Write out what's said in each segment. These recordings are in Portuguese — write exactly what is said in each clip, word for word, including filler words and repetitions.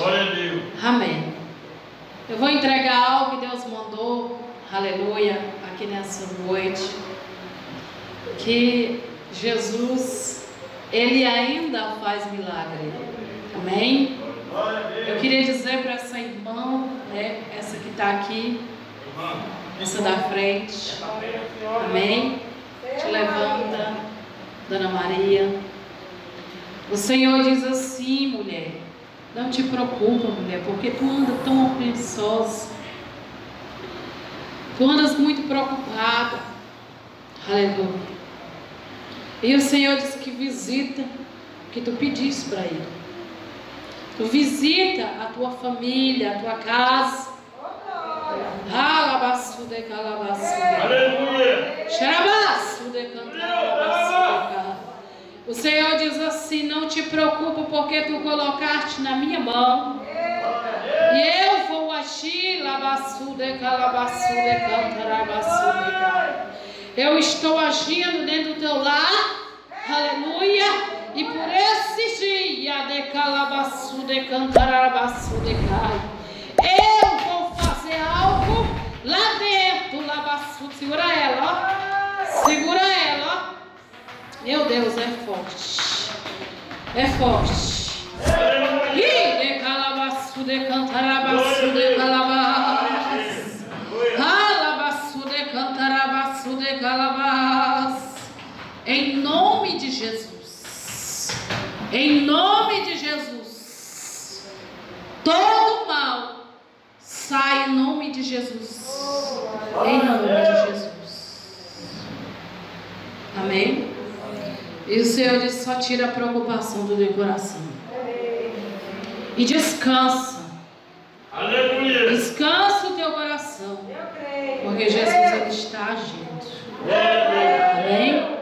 Glória a Deus. Amém. Eu vou entregar algo que Deus mandou, aleluia, aqui nessa noite. Que Jesus, Ele ainda faz milagre. Amém? Eu queria dizer para essa irmã, né, essa que está aqui, essa da frente, amém? Te levanta, Dona Maria. O Senhor diz assim, mulher, não te preocupa, mulher, porque tu anda tão ofensosa. Tu andas muito preocupada. Aleluia. E o Senhor diz que visita o que tu pediste para Ele. Tu visita a tua família, a tua casa. Alabaçu de calabaçu. Aleluia. Xarabaçu de cantalabaçu. O Senhor diz assim, não te preocupa porque tu colocaste na minha mão. E eu vou agir, labaçu de calabaçu de cantalabaçu de calabaçu. Eu estou agindo dentro do teu lar. Aleluia. E por esse dia de calabaçu de cantarabaçu de cai. Eu vou fazer algo lá dentro, labaçu. Segura ela, ó. Segura ela, ó. Meu Deus, é forte. É forte. E de calabaçu, de cantarabaçu, de calabaçu. Alabaçu, de cantarabaçu, de calabaçu. Em nome de Jesus. Em nome de Jesus. Todo mal sai em nome de Jesus. Em nome de Jesus. Amém? E o Senhor diz, só tira a preocupação do teu coração. E descansa. Aleluia. Descansa o teu coração. Porque Jesus, Ele está agindo. Amém?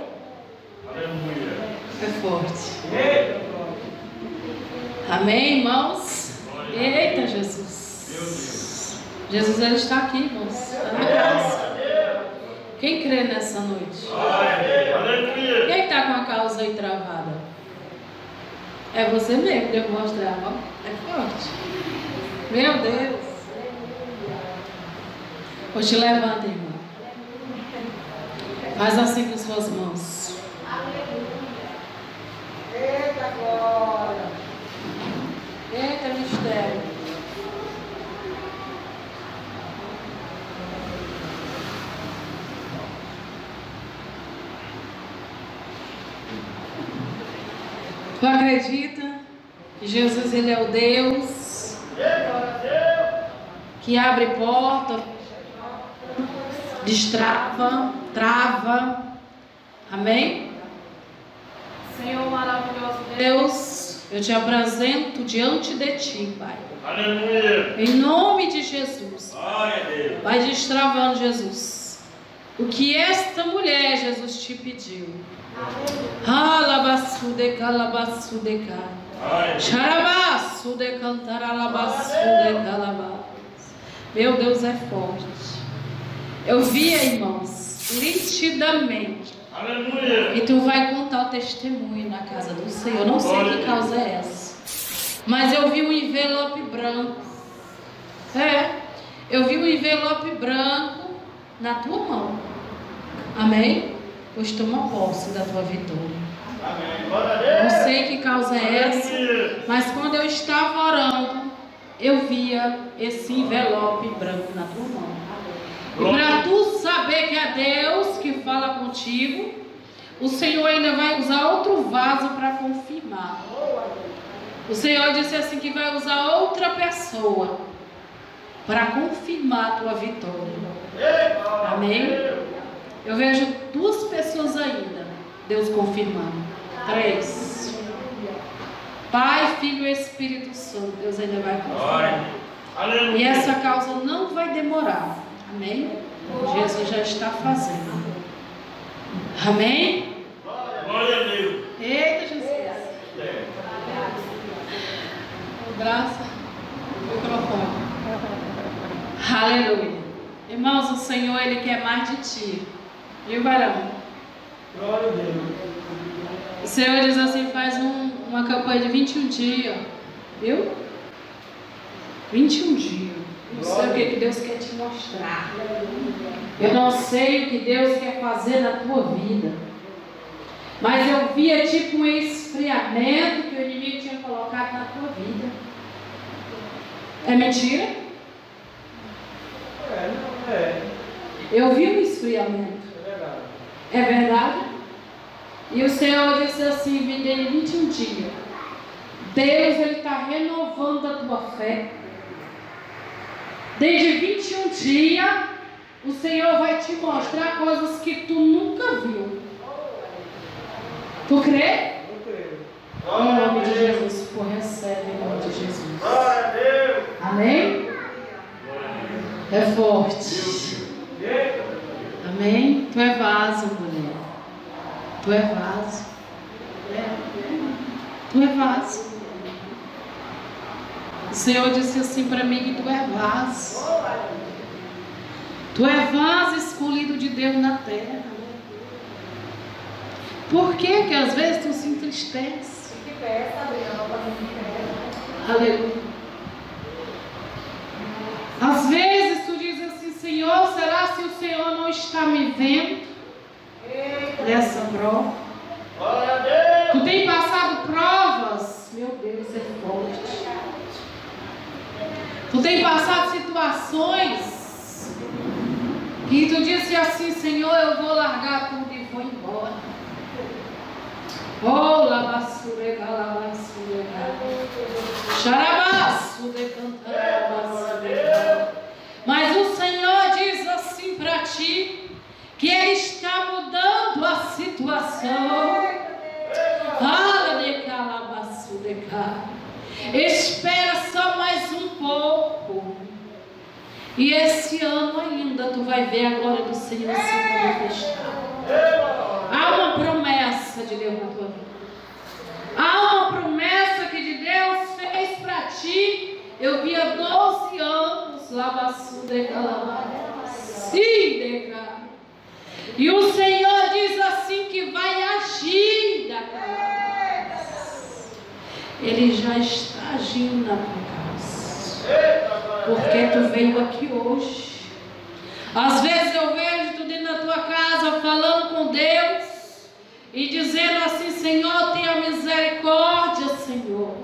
Aleluia. É forte. Amém, irmãos? Eita, Jesus. Jesus, Ele está aqui, irmãos. Está na casa. Quem crê nessa noite? Aleluia. Quem está com a causa aí travada? É você mesmo que eu vou mostrar. É forte. Meu Deus. Hoje levanta, irmã. Faz assim com suas mãos. Eita agora. Eita mistério. Tu acredita que Jesus, Ele é o Deus que abre porta, destrava, trava, amém? Senhor maravilhoso Deus, eu te apresento diante de Ti, Pai. Aleluia. Em nome de Jesus, Pai. Vai destravando, Jesus, o que esta mulher, Jesus, te pediu. Alabaçu de calabaçu de cá. Xarabaçu de cantar alabaçu de calabaçu. Meu Deus, é forte. Eu via, irmãos, nitidamente. Aleluia. E tu vai contar o testemunho na casa do Senhor. Não sei que causa é essa, mas eu vi um envelope branco. É, eu vi um envelope branco na tua mão. Amém? Pois toma posse da tua vitória. Amém. Não sei que causa é essa, mas quando eu estava orando, eu via esse envelope branco na tua mão. E para tu saber que é Deus que fala contigo, o Senhor ainda vai usar outro vaso para confirmar. O Senhor disse assim que vai usar outra pessoa para confirmar a tua vitória. Amém? Eu vejo duas pessoas ainda, Deus confirmando. Três. Pai, Filho e Espírito Santo, Deus ainda vai confirmar. E essa causa não vai demorar. Amém? Jesus já está fazendo. Amém? Glória a Deus. Eita, Jesus. Um braço, um microfone. Aleluia. Irmãos, o Senhor, Ele quer mais de ti. Viu, varão? Glória a Deus. O Senhor diz assim, faz um, uma campanha de vinte e um dias, viu? vinte e um dias. Não sei o que Deus quer te mostrar. Eu não sei o que Deus quer fazer na tua vida. Mas eu via tipo um esfriamento que o inimigo tinha colocado na tua vida. É mentira? É, não é. Eu vi um esfriamento. É verdade. É verdade? E o Senhor disse assim: me dei vinte e um dias. Deus, Ele está renovando a tua fé. Desde vinte e um dias, o Senhor vai te mostrar coisas que tu nunca viu. Tu crê? Eu creio. Em nome de Jesus, tu recebe em nome de Jesus. Amém? É forte. Amém? Tu é vaso, mulher. Tu é vaso. Tu é vaso. O Senhor disse assim para mim que tu é vaso. Tu é vaso escolhido de Deus na terra. Por que que às vezes tu se entristece? Aleluia. Às vezes tu diz assim: Senhor, será que o Senhor não está me vendo nessa prova? Tu tem passado provas? Meu Deus, é forte. Tu tem passado situações e tu disse assim: Senhor, eu vou largar tudo e vou embora. Oh, labassure, galabassure, xarabassure, cantarabassure. Mas o Senhor diz assim para ti que Ele está mudando a situação. Fala de calabassure, espera só mais um pouco. E esse ano ainda tu vai ver a glória do Senhor se manifestar. Há uma promessa de Deus na tua vida. Há uma promessa que de Deus fez para ti. Eu via doze anos. E o Senhor diz assim que vai agir da casa. Ele já está agindo na tua casa, porque tu veio aqui hoje. Às vezes eu vejo tu dentro da tua casa falando com Deus e dizendo assim: Senhor, tenha misericórdia, Senhor.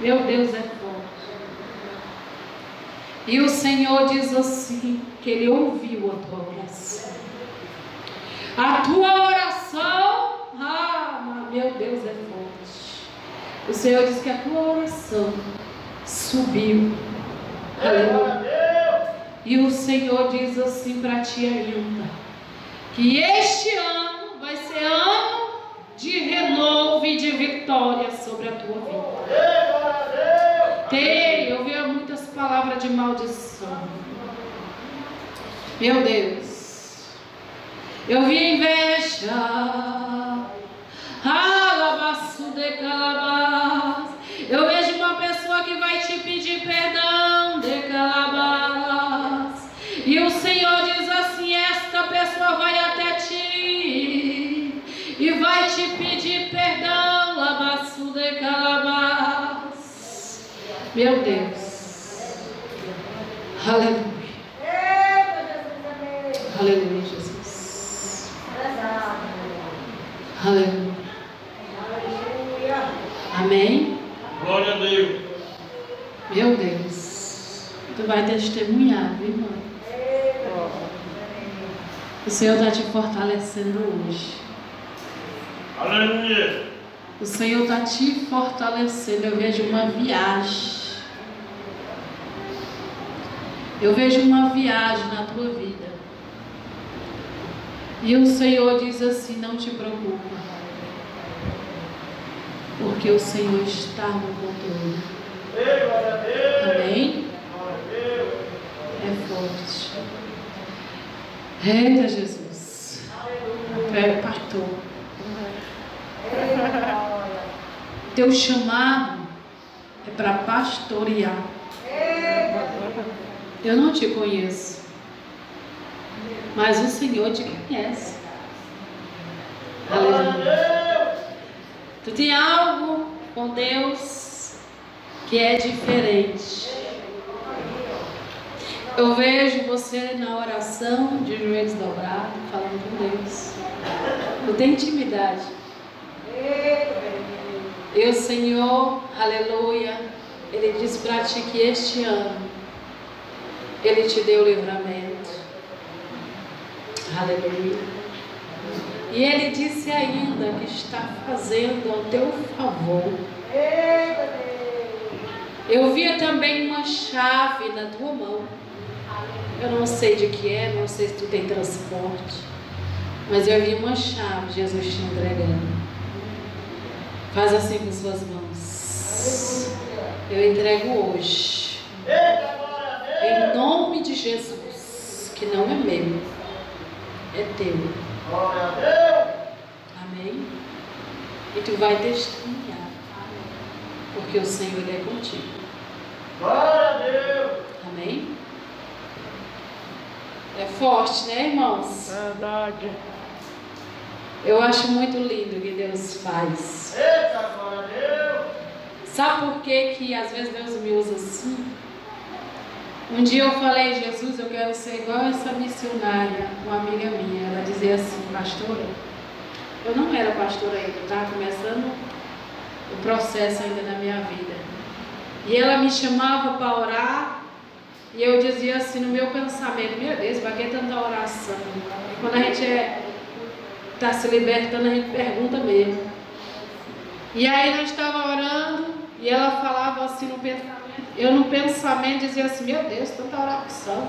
Meu Deus é forte. E o Senhor diz assim que Ele ouviu a tua oração. A tua oração, ah, meu Deus, é forte. O Senhor diz que a tua oração subiu. Aleluia. E o Senhor diz assim para ti ainda que este ano vai ser ano de renovo e de vitória sobre a tua vida. Tem, eu vejo muitas palavras de maldição. Meu Deus, eu vi inveja. Eu vejo uma pessoa que vai te pedir perdão, decalabás. E o Senhor diz assim: esta pessoa vai até ti e vai te pedir perdão, labaçu decalabás. Meu Deus. Aleluia. Aleluia, Jesus. Aleluia. Amém? Glória a Deus. Meu Deus, tu vai testemunhar, viu, irmão? O Senhor está te fortalecendo hoje. Aleluia. O Senhor está te fortalecendo. Eu vejo uma viagem. Eu vejo uma viagem na tua vida. E o Senhor diz assim: não te preocupa, porque o Senhor está no controle. Amém? É forte. Eita, Jesus. Pega, partou. Teu chamado é para pastorear. Eu não te conheço, mas o Senhor te conhece. Aleluia. Tu tem algo com Deus que é diferente. Eu vejo você na oração, de joelhos dobrados, falando com Deus. Eu tenho intimidade. Eu, Senhor, aleluia, Ele diz para ti que este ano Ele te deu livramento. Aleluia. E Ele disse ainda que está fazendo ao teu favor. Eu via também uma chave na tua mão. Eu não sei de que é, não sei se tu tem transporte, mas eu vi uma chave, Jesus te entregando. Faz assim com suas mãos. Eu entrego hoje, em nome de Jesus, que não é meu, é teu. Amém? E tu vai testemunhar, porque o Senhor é contigo. Amém? É forte, né, irmãos? Verdade. Eu acho muito lindo o que Deus faz. Eita, glória a Deus! Sabe por que que às vezes Deus me usa assim? Um dia eu falei, Jesus, eu quero ser igual essa missionária, uma amiga minha. Ela dizia assim, pastora, eu não era pastora ainda, estava começando o processo ainda na minha vida. E ela me chamava para orar. E eu dizia assim no meu pensamento, meu Deus, para que tanta oração? E quando a gente está é, se libertando, a gente pergunta mesmo. E aí nós estava orando e ela falava assim no pensamento, eu no pensamento dizia assim, meu Deus, tanta oração.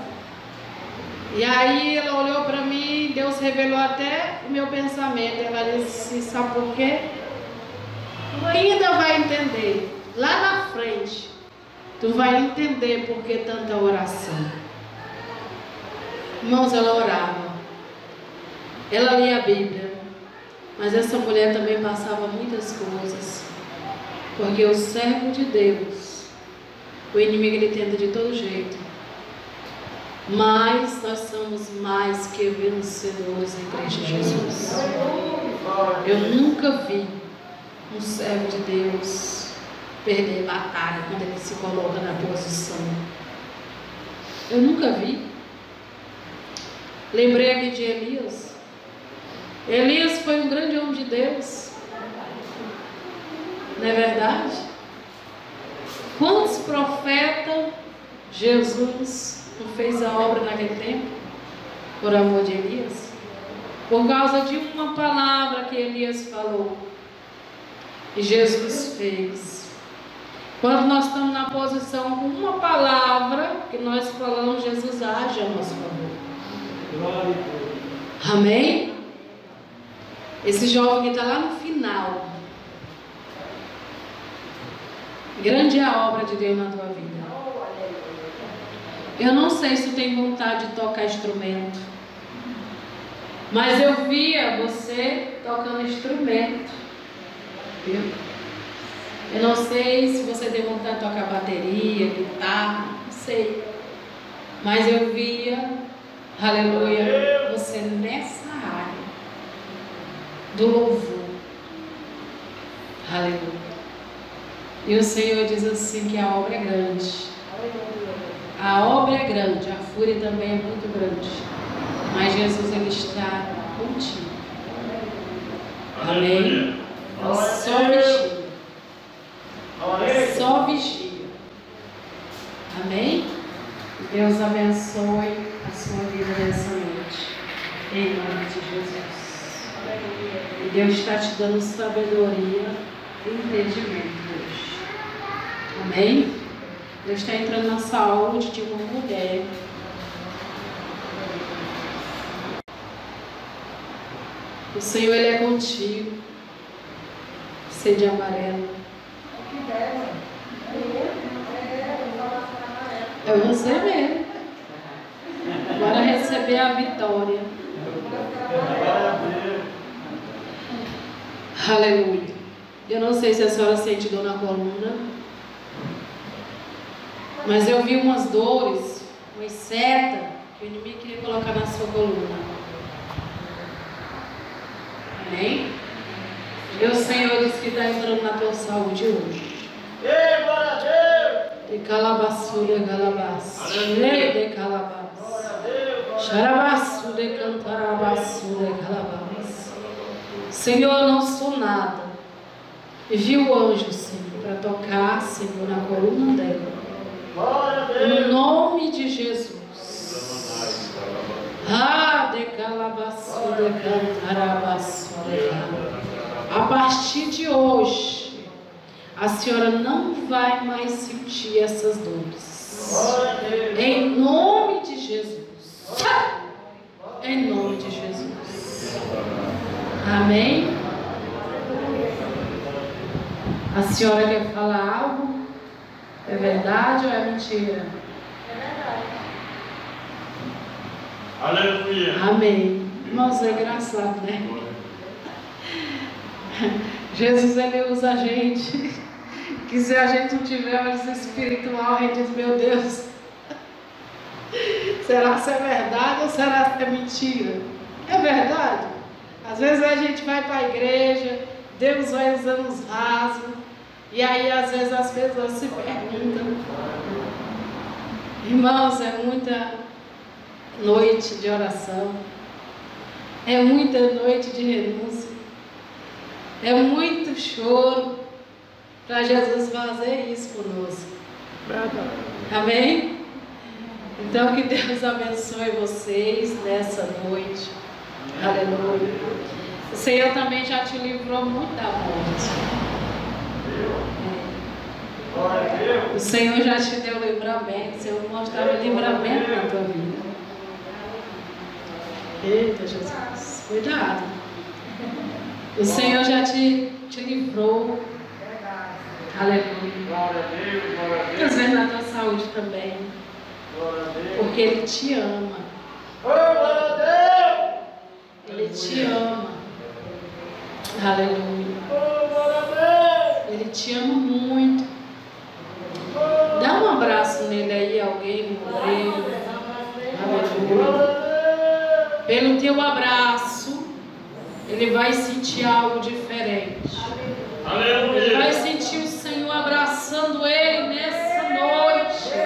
E aí ela olhou para mim, Deus revelou até o meu pensamento. Ela disse, sabe por quê? Tu ainda vai entender, lá na frente. Tu vai entender por que tanta oração. Irmãos, ela orava. Ela lia a Bíblia. Mas essa mulher também passava muitas coisas. Porque o servo de Deus, o inimigo ele tenta de todo jeito. Mas nós somos mais que vencedores em Cristo Jesus. Eu nunca vi um servo de Deus perder batalha quando ele se coloca na posição. Eu nunca vi. Lembrei aqui de Elias. Elias foi um grande homem de Deus. Não é verdade? Quantos profetas Jesus não fez a obra naquele tempo? Por amor de Elias? Por causa de uma palavra que Elias falou. E Jesus fez. Quando nós estamos na posição com uma palavra que nós falamos, Jesus age a nosso favor. Amém? Esse jovem que está lá no final. Grande é a obra de Deus na tua vida. Eu não sei se tu tem vontade de tocar instrumento, mas eu via você tocando instrumento. Viu? Eu não sei se você tem vontade de tocar bateria, guitarra, não sei. Mas eu via, aleluia, você nessa área do louvor. Aleluia. E o Senhor diz assim que a obra é grande. A obra é grande, a fúria também é muito grande. Mas Jesus, Ele está contigo. Amém? Só mexer. Só vigia. Amém? Deus abençoe a sua vida nessa noite. Em nome de Jesus. E Deus está te dando sabedoria e entendimento hoje. Amém? Deus está entrando na saúde de uma mulher. O Senhor, Ele é contigo. Sede amarelo. É você mesmo. Bora receber a vitória. Aleluia. Eu não sei se a senhora sente dor na coluna, mas eu vi umas dores, umas setas que o inimigo queria colocar na sua coluna. Amém? E o Senhor disse que está entrando na tua saúde hoje. Ei, glória a Deus! Calabasura galabas. Cheio de calabas. Xarabasura cantarabasura calabas. Senhor, não sou nada. Viu o anjo, Senhor, para tocar, Senhor, na coluna dela. No nome de Jesus. Ah, de calabasura cantarabasura calabas. A partir de hoje, a senhora não vai mais sentir essas dores. Em nome de Jesus. Em nome de Jesus. Amém? A senhora quer falar algo? É verdade ou é mentira? É verdade. Aleluia. Amém. Irmãos, é engraçado, né? Jesus, ele usa a gente. Que se a gente não tiver mais espiritual, a gente diz, meu Deus, será que é verdade ou será que é mentira? É verdade. Às vezes a gente vai para a igreja, Deus vai usando os rasos, e aí às vezes as pessoas se perguntam. Irmãos, é muita noite de oração, é muita noite de renúncia, é muito choro, para Jesus fazer isso conosco. Amém? Então que Deus abençoe vocês nessa noite. Aleluia. O Senhor também já te livrou muito da morte. O Senhor já te deu livramento. O Senhor mostrava livramento na tua vida. Eita, Jesus. Cuidado. O Senhor já te, te livrou. Aleluia. Trazendo a tua saúde também. Porque Ele te ama. Ele te ama. Aleluia. Ele te ama muito. Dá um abraço nele aí, alguém, no ombro. Aleluia. Pelo teu abraço, ele vai sentir algo diferente. Aleluia. Ele vai sentir o Senhor abraçando ele nessa noite.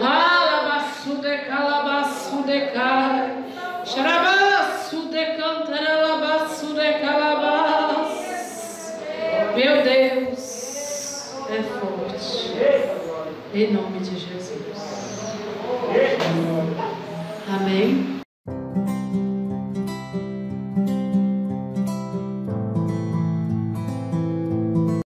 Alabaçu de calabaçu de cara. Xarabaçu de cantaralabaçu de calabás. Meu Deus, é forte. Em nome de Jesus.